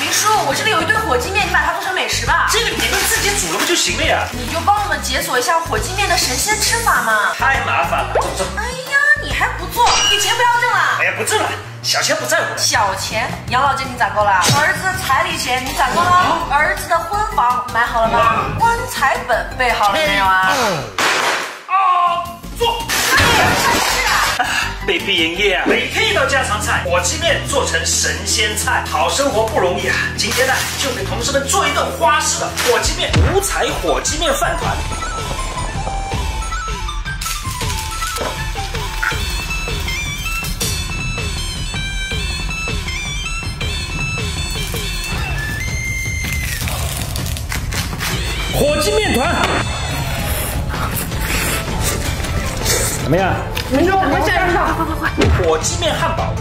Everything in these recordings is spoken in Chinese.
林叔，我这里有一堆火鸡面，你把它做成美食吧。这个你就自己煮了不就行了呀？你就帮我们解锁一下火鸡面的神仙吃法嘛。太麻烦了，走走。哎呀，你还不做，你钱不要挣了？哎呀，不挣了。 小钱不在乎了。小钱，养老金你攒够了？儿子的彩礼钱你攒够了？儿子的婚房买好了吗？棺材本备好了没有啊？做。哎呀，被逼营业啊！每天一道家常菜，火鸡面做成神仙菜，好生活不容易啊！今天呢，就给同事们做一顿花式的火鸡面五彩火鸡面饭团。 火鸡面团怎么样？林叔，快下一道，快快快！火鸡面汉堡，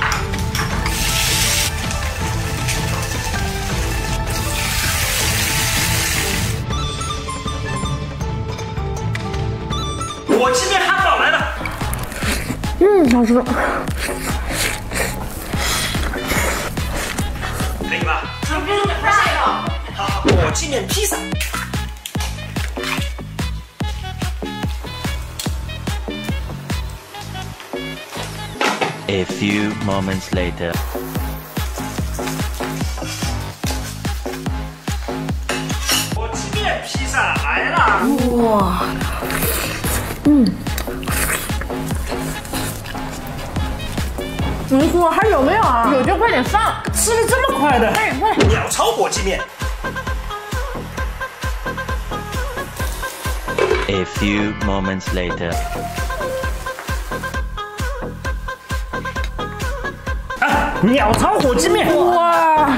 火鸡面汉堡来了。好吃。可以吧？快下一道。好，火鸡面披萨。 A few moments later， 火鸡面披萨来了！哇，您说还有没有啊？有就快点上！吃的这么快的，快点快点！鸟巢火鸡面。A few moments later。 鸟巢火鸡面，哇！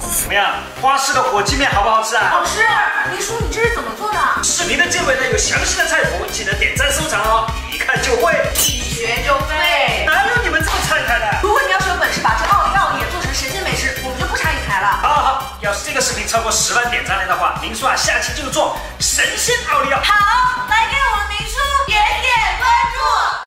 怎么样，花式的火鸡面好不好吃啊？好吃！林叔，你这是怎么做的？视频的结尾呢有详细的菜谱，记得点赞收藏哦！一看就会，一学就废，哪有你们这么菜菜的？如果你要是有本事把这奥利奥也做成神仙美食，我们就不查你台了。好好好，要是这个视频超过10万点赞量的话，林叔啊下期就做神仙奥利奥。好。 来给我们林叔点点关注。